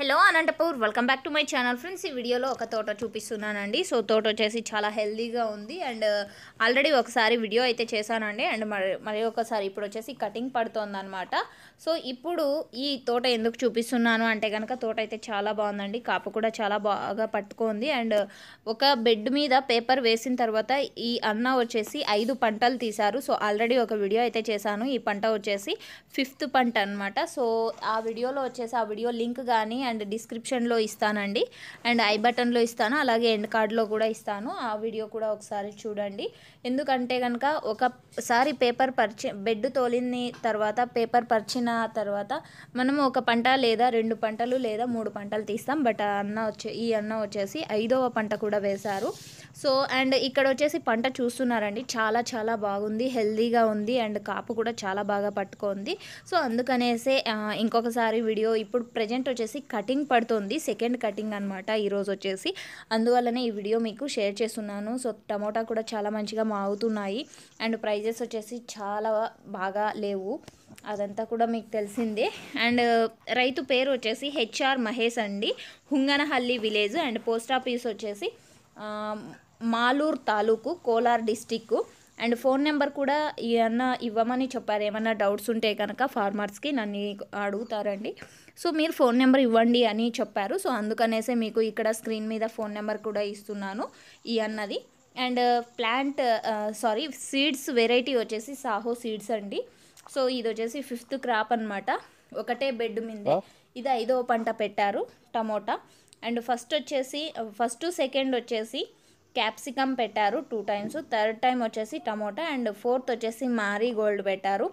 Hello Anantapur welcome back to my channel friends. ఈ వీడియోలో ఒక తోట చూపిస్తున్నానండి. సో తోట వచ్చేసి చాలా హెల్దీగా ఉంది అండ్ ఆల్రెడీ ఒకసారి వీడియో అయితే చేశానండి అండ్ మరి ఒకసారి ఇప్పుడు వచ్చేసి కటింగ్ పడుతుందన్నమాట. సో ఇప్పుడు ఈ తోట ఎందుకు చూపిస్తున్నాను అంటే కనుక తోట అయితే చాలా బాగుందండి, కాపు కూడా చాలా బాగా పట్టుకుంది అండ్ ఒక బెడ్ మీద పేపర్ వేసిన తర్వాత ఈ అన్న వచ్చేసి 5 పంటలు తీశారు. సో ఆల్రెడీ ఒక వీడియో అయితే చేశాను, ఈ పంట వచ్చేసి 5th పంట అనమాట. సో ఆ వీడియోలో వచ్చేసి ఆ వీడియో లింక్ కానీ అండ్ డిస్క్రిప్షన్లో ఇస్తానండి అండ్ ఐ బటన్లో ఇస్తాను, అలాగే ఎండ్ కార్డ్లో కూడా ఇస్తాను. ఆ వీడియో కూడా ఒకసారి చూడండి. ఎందుకంటే కనుక ఒకసారి పేపర్ పరిచి బెడ్ తోలిన తర్వాత పేపర్ పరిచిన తర్వాత మనము ఒక పంట లేదా 2 పంటలు లేదా 3 పంటలు తీస్తాం. బట్ ఈ అన్న వచ్చేసి 5వ పంట కూడా వేశారు. సో అండ్ ఇక్కడ వచ్చేసి పంట చూస్తున్నారండి, చాలా చాలా బాగుంది, హెల్దీగా ఉంది అండ్ కాపు కూడా చాలా బాగా పట్టుకుంది. సో అందుకనేసే ఇంకొకసారి వీడియో ఇప్పుడు ప్రజెంట్ వచ్చేసి కటింగ్ పడుతుంది, 2nd కటింగ్ అనమాట ఈరోజు వచ్చేసి, అందువల్లనే ఈ వీడియో మీకు షేర్ చేస్తున్నాను. సో టమోటా కూడా చాలా మంచిగా మాగుతున్నాయి అండ్ ప్రైజెస్ వచ్చేసి చాలా బాగా లేవు, అదంతా కూడా మీకు తెలిసిందే. అండ్ రైతు పేరు వచ్చేసి HR మహేష్ అండి, Hunganahalli village and post office వచ్చేసి మాలూర్ తాలూకు Kolar district and phone number కూడా ఏమన్నా ఇవ్వమని చెప్పారు. ఏమన్నా డౌట్స్ ఉంటే కనుక ఫార్మర్స్కి నన్ను అడుగుతారండి, సో మీరు ఫోన్ నెంబర్ ఇవ్వండి అని చెప్పారు. సో అందుకనేసే మీకు ఇక్కడ స్క్రీన్ మీద ఫోన్ నెంబర్ కూడా ఇస్తున్నాను ఈ అన్నది. అండ్ సీడ్స్ వెరైటీ వచ్చేసి సాహో సీడ్స్ అండి. సో ఇది వచ్చేసి 5th క్రాప్ అనమాట, ఒకటే బెడ్ మీదే ఇది 5వ పంట పెట్టారు టమోటా. అండ్ ఫస్ట్ 2nd వచ్చేసి క్యాప్సికమ్ పెట్టారు 2 టైమ్స్, 3rd టైం వచ్చేసి టమోటా అండ్ 4th వచ్చేసి మారీ గోల్డ్ పెట్టారు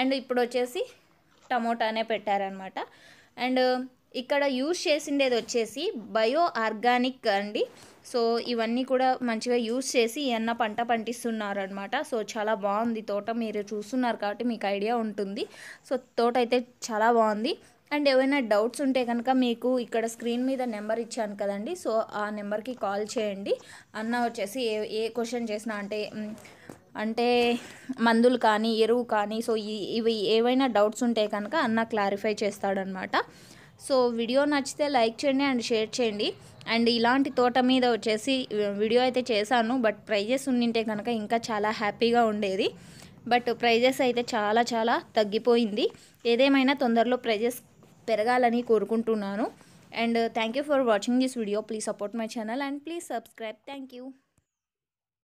అండ్ ఇప్పుడు వచ్చేసి టమోటానే పెట్టారనమాట. అండ్ ఇక్కడ యూజ్ చేసిండేది వచ్చేసి బయో ఆర్గానిక్ అండి. సో ఇవన్నీ కూడా మంచిగా యూజ్ చేసి ఏమన్నా పంట పండిస్తున్నారు అనమాట. సో చాలా బాగుంది తోట, మీరు చూస్తున్నారు కాబట్టి మీకు ఐడియా ఉంటుంది. సో తోట అయితే చాలా బాగుంది అండ్ ఏమైనా డౌట్స్ ఉంటే కనుక మీకు ఇక్కడ స్క్రీన్ మీద నెంబర్ ఇచ్చాను కదండి, సో ఆ నెంబర్కి కాల్ చేయండి. అన్న వచ్చేసి ఏ క్వశ్చన్ చేసినా అంటే మందులు కానీ ఎరువు కానీ సో ఇవి ఏవైనా డౌట్స్ ఉంటే కనుక అన్న క్లారిఫై చేస్తాడనమాట. సో వీడియో నచ్చితే లైక్ చేయండి అండ్ షేర్ చేయండి. అండ్ ఇలాంటి తోట మీద వచ్చేసి వీడియో అయితే చేశాను, బట్ ప్రైజెస్ ఉండింటే కనుక ఇంకా చాలా హ్యాపీగా ఉండేది. బట్ ప్రైజెస్ అయితే చాలా చాలా తగ్గిపోయింది. ఏదేమైనా తొందరలో ప్రైజెస్ పెరగాలని కోరుకుంటున్నాను. And thank you for watching this video. Please support my channel and please subscribe. Thank you.